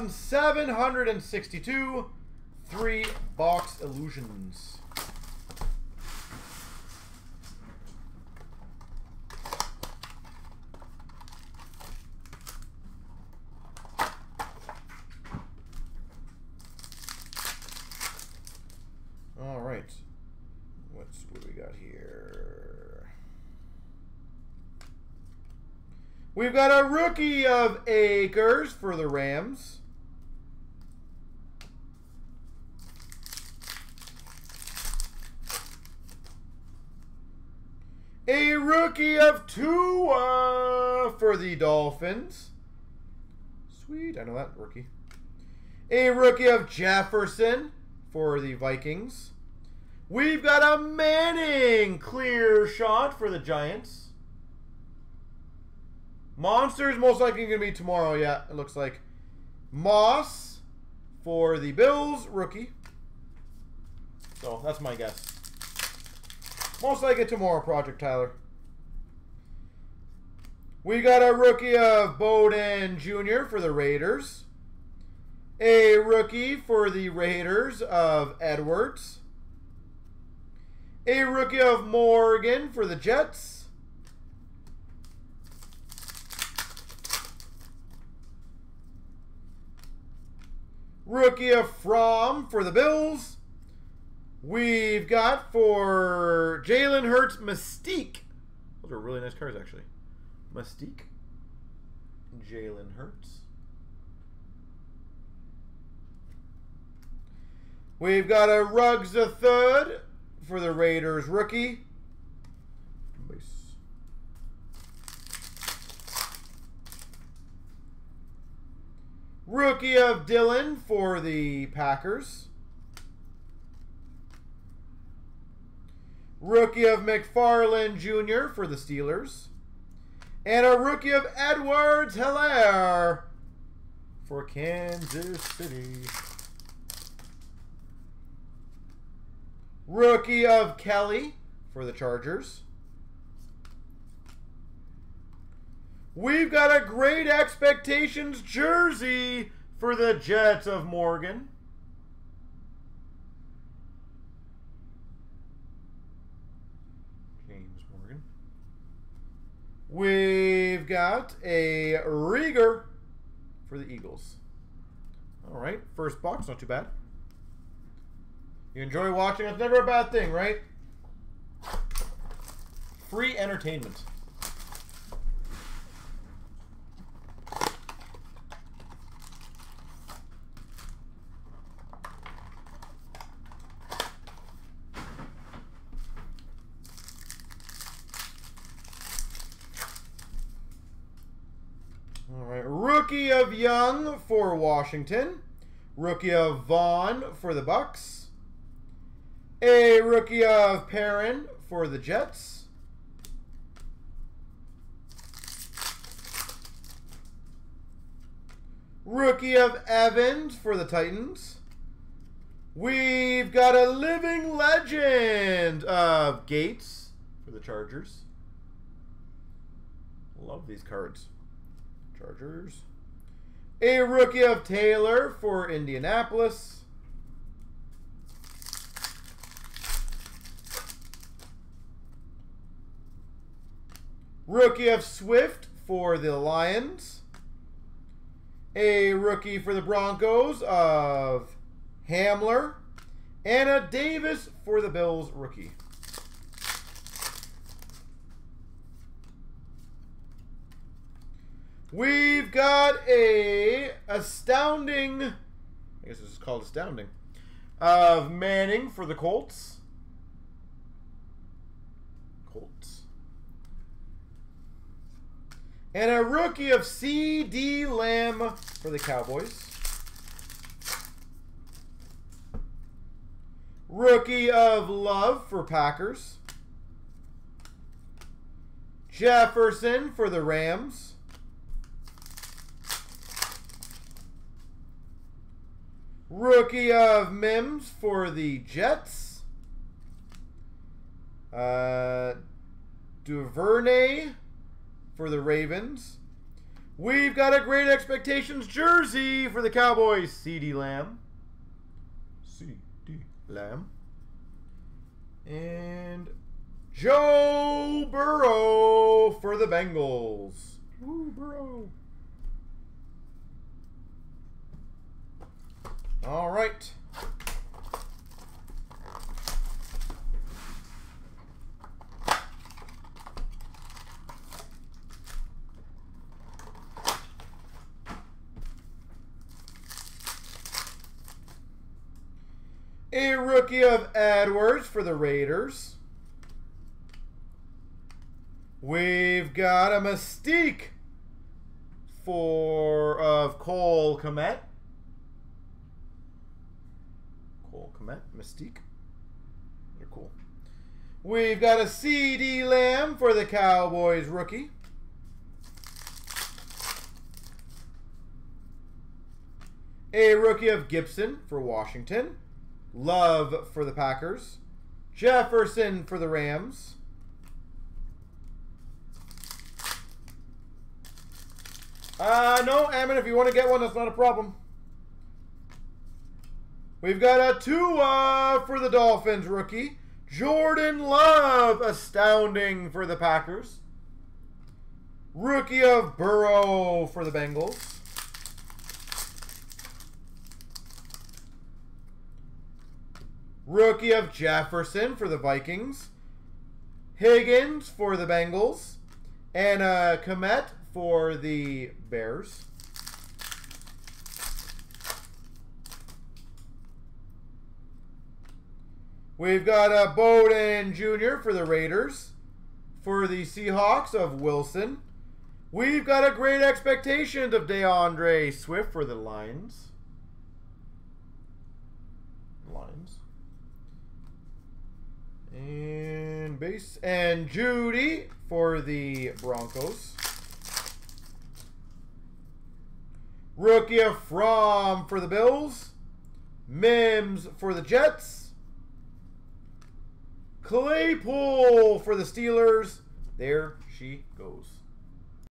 1,762, 3-box Illusions. All right, what do we got here? We've got a rookie of Akers for the Rams. A rookie of Tua for the Dolphins. Sweet, I know that rookie. A rookie of Jefferson for the Vikings. We've got a Manning clear shot for the Giants. Monsters most likely going to be tomorrow. Yeah, it looks like. Moss for the Bills, rookie. So that's my guess. Most likely tomorrow, Project Tyler. We got a rookie of Bowden Jr. for the Raiders. A rookie for the Raiders of Edwards. A rookie of Morgan for the Jets. Rookie of Fromm for the Bills. We've got for Jalen Hurts, Mystique. Those are really nice cards, actually. Mystique. Jalen Hurts. We've got a Ruggs the Third for the Raiders rookie. Nice. Rookie of Dylan for the Packers. Rookie of McFarland Jr. for the Steelers. And a rookie of Edwards Hilaire for Kansas City. Rookie of Kelly for the Chargers. We've got a Great Expectations jersey for the Jets of Morgan. James Morgan. We've got a Rieger for the Eagles. All right, first box, not too bad. You enjoy watching, it's never a bad thing, right? Free entertainment. All right, rookie of Young for Washington. Rookie of Vaughn for the Bucks. A rookie of Perrin for the Jets. Rookie of Evans for the Titans. We've got a living legend of Gates for the Chargers. Love these cards. Chargers. A rookie of Taylor for Indianapolis. Rookie of Swift for the Lions. A rookie for the Broncos of Hamler. And a Davis for the Bills rookie. We've got a astounding, I guess this is called astounding, of Manning for the Colts. And a rookie of CeeDee Lamb for the Cowboys. Rookie of Love for Packers. Jefferson for the Rams. Rookie of Mims for the Jets. DuVernay for the Ravens. We've got a Great Expectations jersey for the Cowboys. CeeDee Lamb. CeeDee Lamb. And Joe Burrow for the Bengals. Woo, Burrow. All right. A rookie of Edwards for the Raiders. We've got a Mystique of Cole Kmet. Cole Kmet, Mystique. They're cool. We've got a CeeDee Lamb for the Cowboys rookie. A rookie of Gibson for Washington. Love for the Packers. Jefferson for the Rams. No, Ammon, if you want to get one, that's not a problem. We've got a Tua for the Dolphins rookie. Jordan Love, astounding for the Packers. Rookie of Burrow for the Bengals. Rookie of Jefferson for the Vikings. Higgins for the Bengals. And Kmet for the Bears. We've got a Bowden Jr. for the Raiders. For the Seahawks of Wilson. We've got a Great Expectations of DeAndre Swift for the Lions. And base. And Judy for the Broncos. Rookie of Fromm for the Bills. Mims for the Jets. Claypool for the Steelers. There she goes.